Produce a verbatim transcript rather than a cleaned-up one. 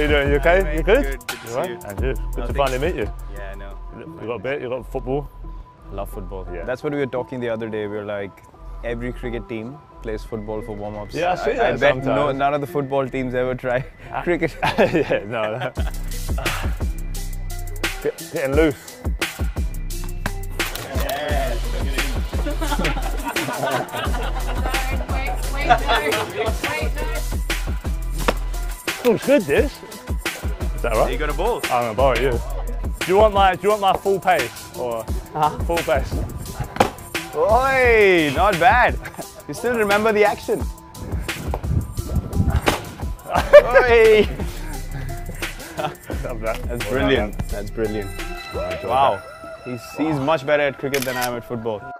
you doing? You okay? Mate, you good? Good, good to right? see you. And you. Good no, to finally meet you. Yeah, I know. You got a bit, you got football? Love football. Yeah. That's what we were talking the other day. We were like, every cricket team plays football for warm-ups. Yeah, I see that I, I bet no, none of the football teams ever try cricket. Yeah, no, no. Get, getting loose. Yeah, looks good, this. Is that right? You got a ball. I'm gonna borrow you. Do you want my? Do you want my full pace or huh? full pace? Oi, not bad. You still remember the action. Oi. That's brilliant. That's brilliant. Wow. He's, he's much better at cricket than I am at football.